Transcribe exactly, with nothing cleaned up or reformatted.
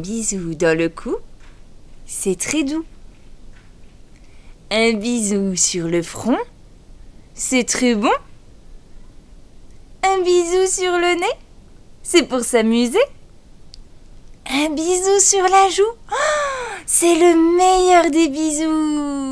bisou dans le cou, c'est très doux. Un bisou sur le front, c'est très bon. Un bisou sur le nez, c'est pour s'amuser. Un bisou sur la joue, oh, c'est le meilleur des bisous.